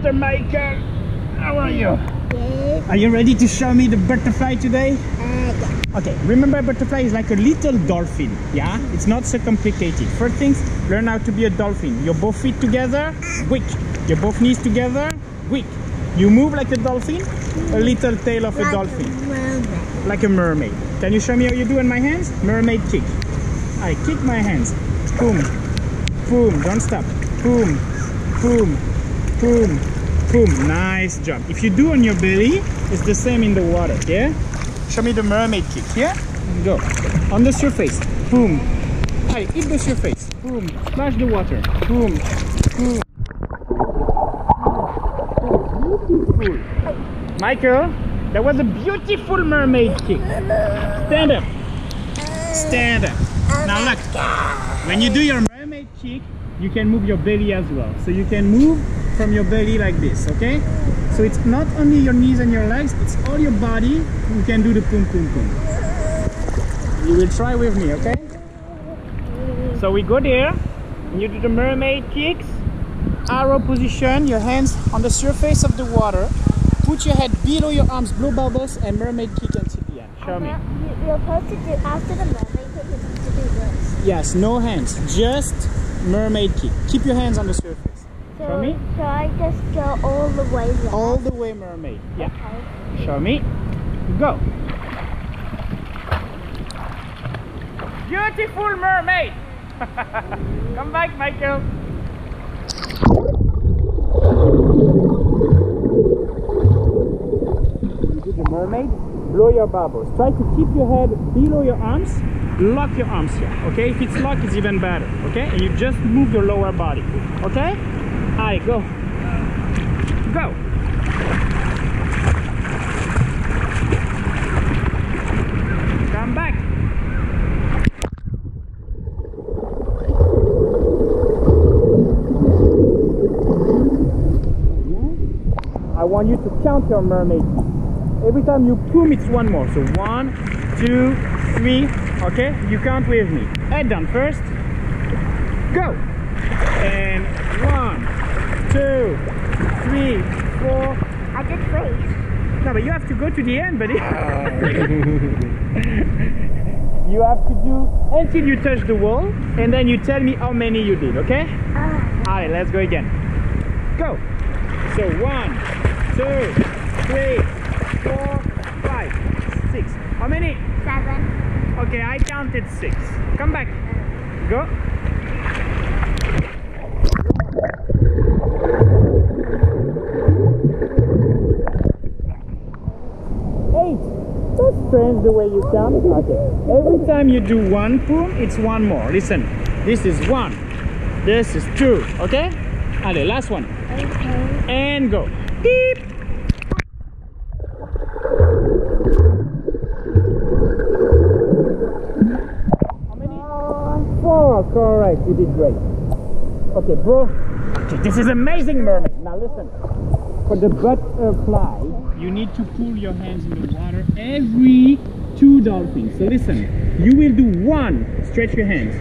Mr. Maker, how are you? Yes. Are you ready to show me the butterfly today? Yeah. Okay, remember butterfly is like a little dolphin, yeah? It's not so complicated. First things, learn how to be a dolphin. Your both feet together, quick. Your both knees together, quick. You move like a dolphin, a little tail of a dolphin. Like a mermaid. Can you show me how you do in my hands? Mermaid kick. I kick my hands. Boom. Boom. Don't stop. Boom. Boom. Boom. Boom. Nice job. If you do on your belly, it's the same in the water, yeah? Show me the mermaid kick, yeah? Go. On the surface. Boom. I hit the surface. Boom. Splash the water. Boom. Boom. Beautiful. Michael, that was a beautiful mermaid kick. Stand up. Stand up. Now look. When you do your mermaid kick, you can move your belly as well. So you can move from your belly like this, okay? So it's not only your knees and your legs, it's all your body. You can do the pum pum pum. You will try with me, okay? So we go there, and you do the mermaid kicks, arrow position, your hands on the surface of the water, put your head below your arms, blow bubbles, and mermaid kick until the end. Show me. You're supposed to do, after the mermaid kick, you're supposed to do this. Yes, no hands, just mermaid kick. Keep your hands on the surface. Show me. So I just go all the way there? All the way mermaid. Yeah. Okay. Show me. Go. Beautiful mermaid. Come back, Michael. You do the mermaid. Blow your bubbles. Try to keep your head below your arms. Lock your arms here. Okay. If it's locked, it's even better. Okay. And you just move your lower body. Okay. Hi, go. Go. Come back. I want you to count your mermaid. Every time you boom, it's one more. So 1, 2, 3. Okay, you count with me. Head down first. Go. And 1, 2, 3, 4. I did 3. No, but you have to go to the end, buddy. You have to do until you touch the wall, and then you tell me how many you did, okay? Alright, let's go again. Go! So 1, 2, 3, 4, 5, 6. How many? 7. Okay, I counted 6. Come back. Go. Strange the way you count. Okay. Every time you do one boom, it's one more. Listen, this is 1. This is 2. Okay? Allez, last one. Okay. And go. Beep. How many? 4. Correct. You did great. Okay, bro. Okay, this is amazing, mermaid. Now listen. For the butterfly, you need to pull your hands in the water every 2 dolphins. So listen, you will do 1, stretch your hands,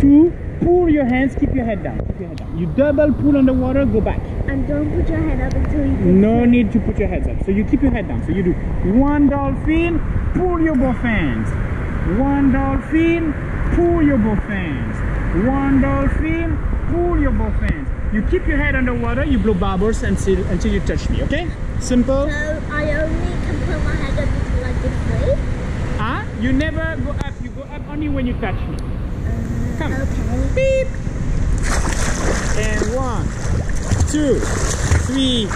2, pull your hands, keep your head down, keep your head down. You double pull on the water, go back. And don't put your head up until you do. No need to put your heads up. So you keep your head down. So you do 1 dolphin, pull your both hands. 1 dolphin, pull your both hands. 1 dolphin, pull your both hands. You keep your head underwater, you blow bubbles until you touch me, okay? Simple. So I only can put my head up until I get free? Ah, you never go up, you go up only when you touch me. Come. Okay. Beep! And 1, 2, 3,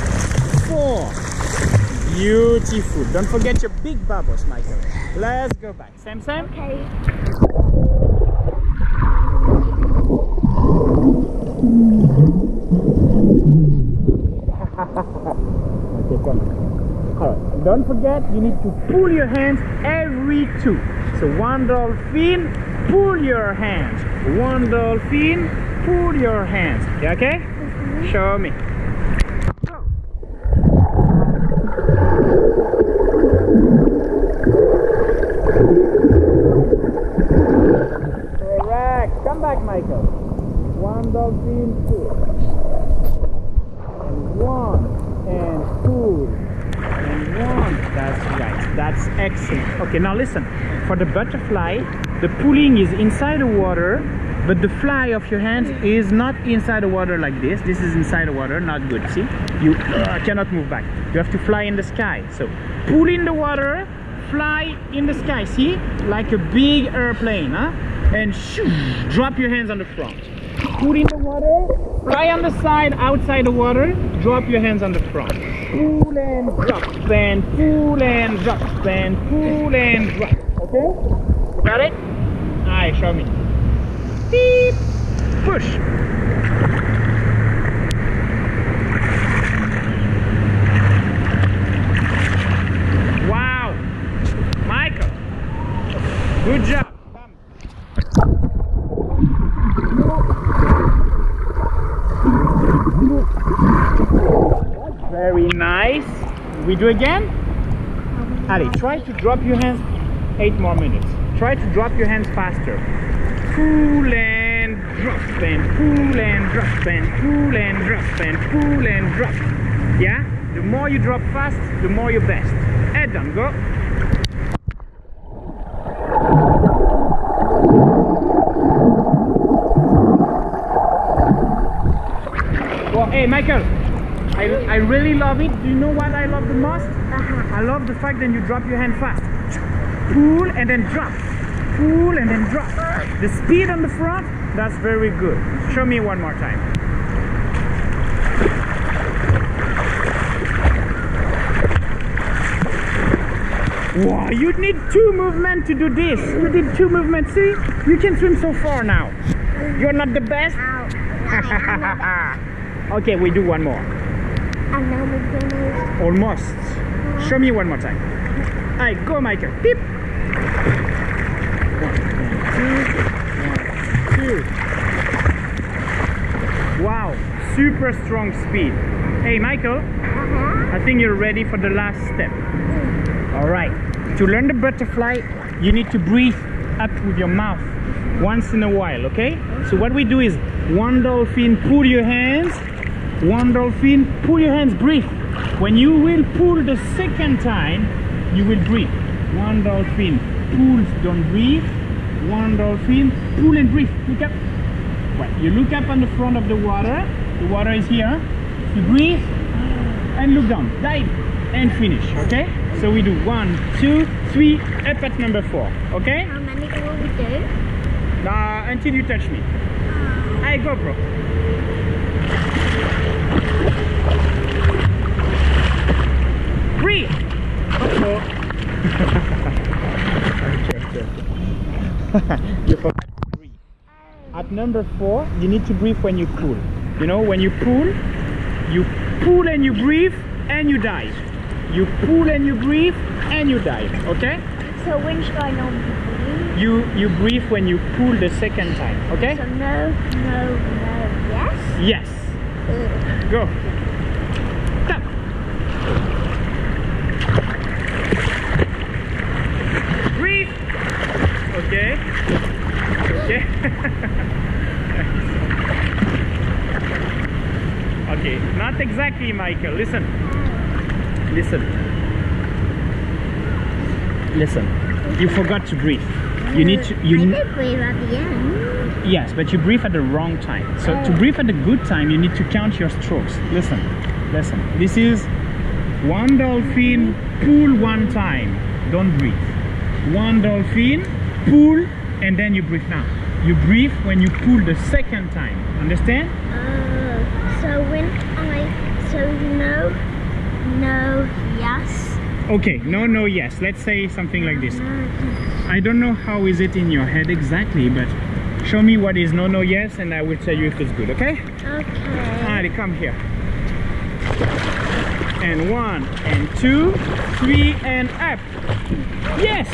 4. Beautiful. Don't forget your big bubbles, Michael. Let's go back. Same, same? Okay. Okay, come. Alright, don't forget you need to pull your hands every 2. So 1 dolphin, pull your hands. 1 dolphin, pull your hands. You okay? Mm-hmm. Show me. Go. Correct. Come back, Michael. 1 dolphin, pull. And 1. That's excellent. Okay, now listen, for the butterfly, the pulling is inside the water, but the fly of your hands is not inside the water like this. This is inside the water, not good, see? You cannot move back. You have to fly in the sky. So, pull in the water, fly in the sky, see? Like a big airplane, huh? And shoo, drop your hands on the front. Pull in the water, fly on the side, outside the water, drop your hands on the front. Pull and drop, then pull and drop, then pull and drop. Okay? Got it? Alright, show me. Beep! Push! Wow! Michael! Good job! Very nice. We do again? Ali, try to drop your hands. 8 more minutes. Try to drop your hands faster. Pull and drop, then pull and drop, then pull and drop, then pull and drop. Yeah? The more you drop fast, the more you're best. Head down, go. Well, hey, Michael. I really love it. Do you know what I love the most? I love the fact that you drop your hand fast. Pull and then drop. Pull and then drop. The speed on the front, that's very good. Show me one more time. Wow, you need 2 movements to do this. You did 2 movements, see? You can swim so far now. You're not the best. Okay, we do one more. Almost. Show me one more time. Alright, go Michael. Beep. 1, 2, 1, 2. Wow, super strong speed. Hey Michael, I think you're ready for the last step. Alright, to learn the butterfly, you need to breathe up with your mouth once in a while, okay? So what we do is, one dolphin, pull your hands. One dolphin, pull your hands, breathe. When you will pull the second time, you will breathe. One dolphin, pull, don't breathe. One dolphin, pull and breathe. Look up. Right. You look up on the front of the water. The water is here. You breathe and look down. Dive and finish, okay? So we do 1, 2, 3, up at number 4, okay? How many will we do? Until you touch me. I go, bro. Breathe! Uh-oh. You forgot to breathe. At number 4, you need to breathe when you pull. You know, when you pull and you breathe and you dive. You pull and you breathe and you dive, okay? So when should I normally breathe? You breathe when you pull the second time, okay? So no, yes? Yes. Go. Stop. Breathe. Okay. Okay. Okay. Not exactly, Michael. Listen. Listen. Listen. You forgot to breathe. You need to. You did breathe at the end. Yes, but you breathe at the wrong time. So to breathe at the good time, you need to count your strokes. Listen, listen. This is one dolphin, pull one time. Don't breathe. One dolphin, pull, and then you breathe now. You breathe when you pull the second time. Understand? So when I... So no, yes. Okay, no, yes. Let's say something like this. I don't know how is it in your head exactly, but... Show me what is no, yes, and I will tell you if it's good, okay? Okay. Alright, come here. And 1, and 2, 3, and up. Yes!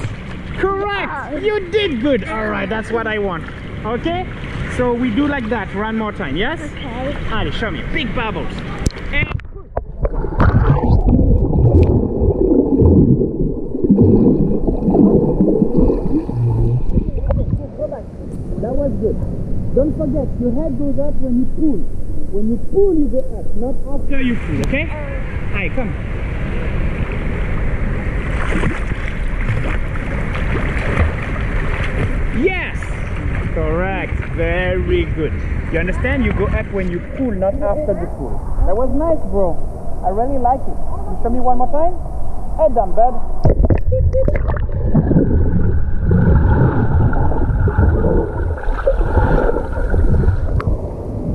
Correct! You did good! Alright, that's what I want. Okay? So we do like that, one more time, yes? Okay. Alright, show me. Big bubbles. And good. Don't forget, your head goes up when you pull. When you pull, you go up, not after you pull, okay? Alright, come. Yes! Correct. Very good. You understand? You go up when you pull, not after the pull. That was nice, bro. I really like it. You show me one more time? Head down, bud.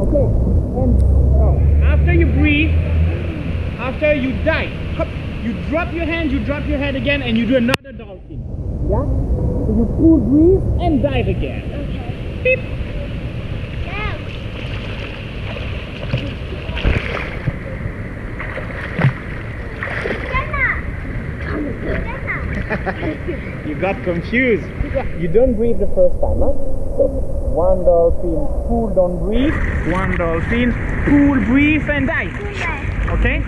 Okay. And after you breathe, after you dive, hop, you drop your hand, you drop your head again, and you do another dolphin. Yeah? So you pull, breathe, and dive again. Okay. Beep. You got confused. You don't breathe the first time, huh? So one dolphin, pull, don't breathe. One dolphin, pull, breathe, and dive. Okay?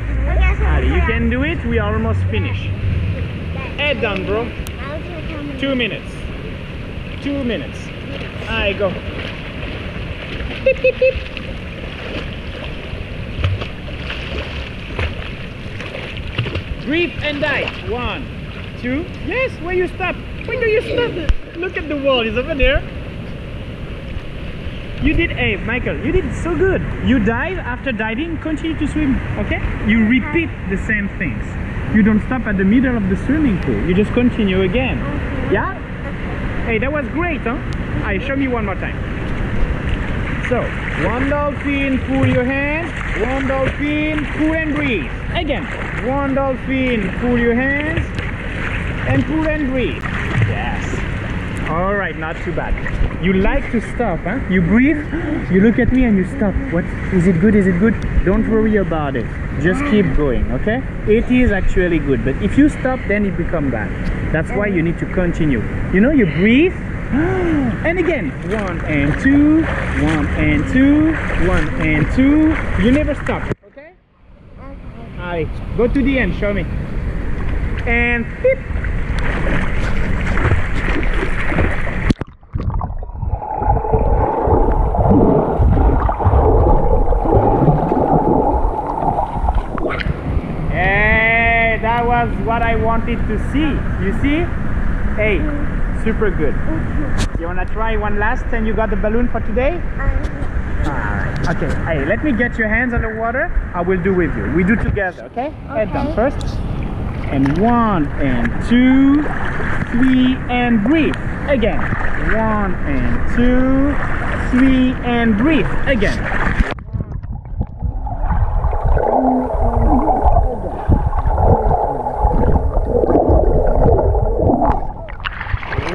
Ali, you can do it. We are almost finished. Head down, bro. 2 minutes. 2 minutes. I go. Beep, beep, beep. Breathe and dive. 1, 2. Yes, where you stop? When do you stop? Look at the wall, it's over there. You did, hey, Michael, you did so good. You dive, after diving, continue to swim, okay? You repeat the same things. You don't stop at the middle of the swimming pool. You just continue again. Yeah? Hey, that was great, huh? Alright, show me one more time. So, one dolphin, pull your hand. One dolphin, pull and breathe. Again. One dolphin, pull your hands, and pull and breathe. Yes. All right, not too bad. You like to stop, huh? You breathe, you look at me and you stop. What? Is it good? Is it good? Don't worry about it. Just keep going, okay? It is actually good, but if you stop, then it becomes bad. That's why you need to continue. You know, you breathe, and again. 1 and 2, 1 and 2, 1 and 2. You never stop. Alright, go to the end, show me. And beep. Hey, that was what I wanted to see. You see? Hey, super good. You wanna try one last and you got the balloon for today? Alright, okay. Hey, let me get your hands on the water. I will do with you. We do together, okay? Head down first. And 1 and 2, 3 and breathe. Again. 1 and 2, 3 and breathe. Again. Again.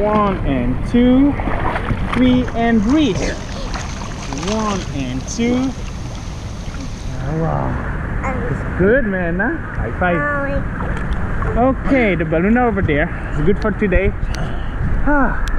1 and 2, 3 and breathe. 1 and 2. Oh, wow. It's good, man, huh? High five. Okay, the balloon over there. It's good for today. Ah.